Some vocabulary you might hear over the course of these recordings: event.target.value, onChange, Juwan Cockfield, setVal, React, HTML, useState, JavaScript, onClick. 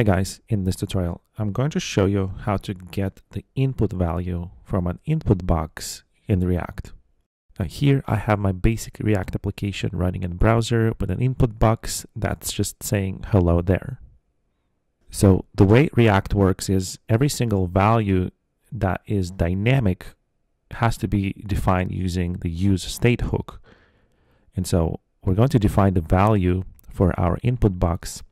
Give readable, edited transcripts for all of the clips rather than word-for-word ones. Hey guys, in this tutorial, I'm going to show you how to get the input value from an input box in React. Now here I have my basic React application running in browser with an input box that's just saying hello there. So the way React works is every single value that is dynamic has to be defined using the useState hook. And so we're going to define the value for our input box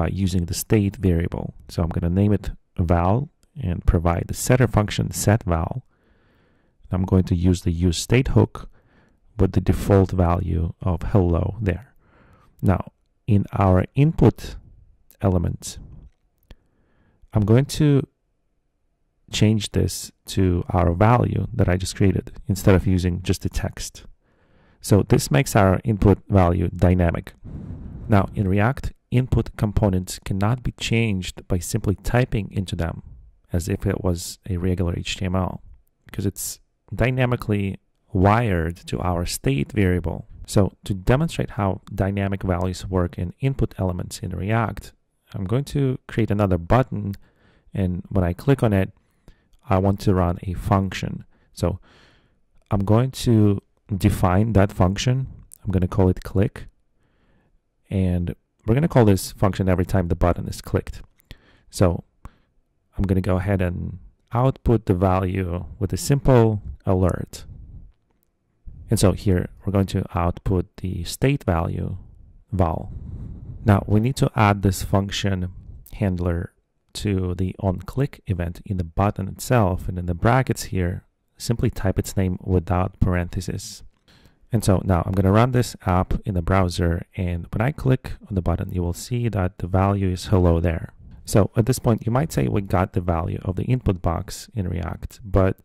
by using the state variable. So I'm going to name it val and provide the setter function setVal. I'm going to use the useState hook with the default value of hello there. Now in our input element, I'm going to change this to our value that I just created instead of using just the text. So this makes our input value dynamic. Now in React, input components cannot be changed by simply typing into them as if it was a regular HTML, because it's dynamically wired to our state variable. So to demonstrate how dynamic values work in input elements in React, I'm going to create another button, and when I click on it, I want to run a function. So I'm going to define that function. I'm going to call it click, and we're going to call this function every time the button is clicked. So I'm going to go ahead and output the value with a simple alert. And so here we're going to output the state value val. Now we need to add this function handler to the onClick event in the button itself, and in the brackets here simply type its name without parentheses. And so now I'm going to run this app in the browser, and when I click on the button, you will see that the value is hello there. So at this point, you might say we got the value of the input box in React, but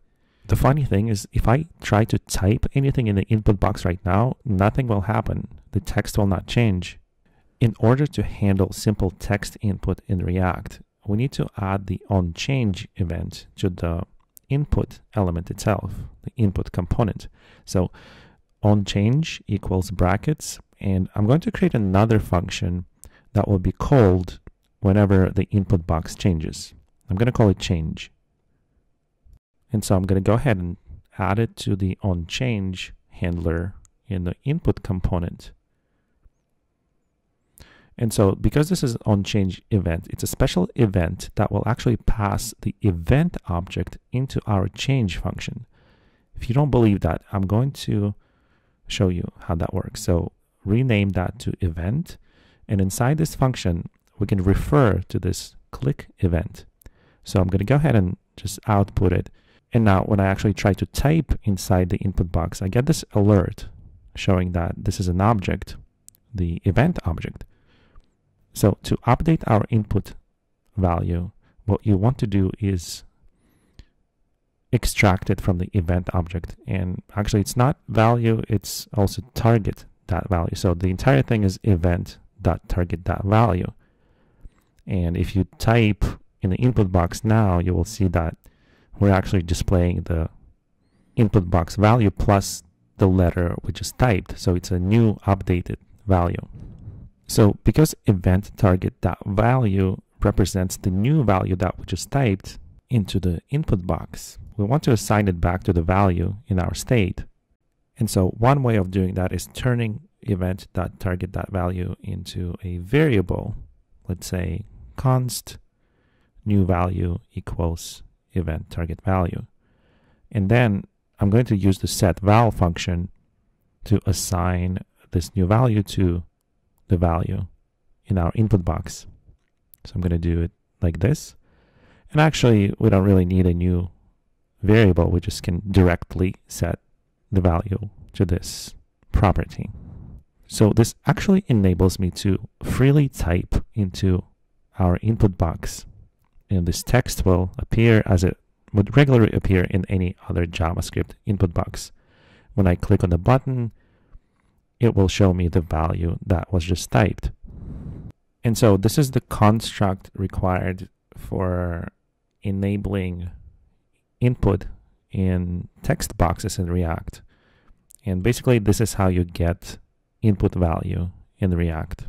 the funny thing is if I try to type anything in the input box right now, nothing will happen. The text will not change. In order to handle simple text input in React, we need to add the onChange event to the input element itself, the input component. So onChange equals brackets, and I'm going to create another function that will be called whenever the input box changes. I'm going to call it change. And so I'm going to go ahead and add it to the onChange handler in the input component. And so because this is an onChange event, it's a special event that will actually pass the event object into our change function. If you don't believe that, I'm going to show you how that works. So rename that to event, and inside this function, we can refer to this click event. So I'm going to go ahead and just output it. And now when I actually try to type inside the input box, I get this alert showing that this is an object, the event object. So to update our input value, what you want to do is extract it from the event object. And actually it's not value, it's also target.value. So the entire thing is event.target.value. And if you type in the input box now, you will see that we're actually displaying the input box value plus the letter we just typed. So it's a new updated value. So because event.target.value represents the new value that we just typed into the input box, we want to assign it back to the value in our state. And so one way of doing that is turning event.target.value into a variable. Let's say const new value equals event target value. And then I'm going to use the setVal function to assign this new value to the value in our input box. So I'm going to do it like this. And actually, we don't really need a new variable. We just can directly set the value to this property. So this actually enables me to freely type into our input box, and this text will appear as it would regularly appear in any other JavaScript input box. When I click on the button, it will show me the value that was just typed. And so this is the construct required for enabling input in text boxes in React. And basically, this is how you get input value in React.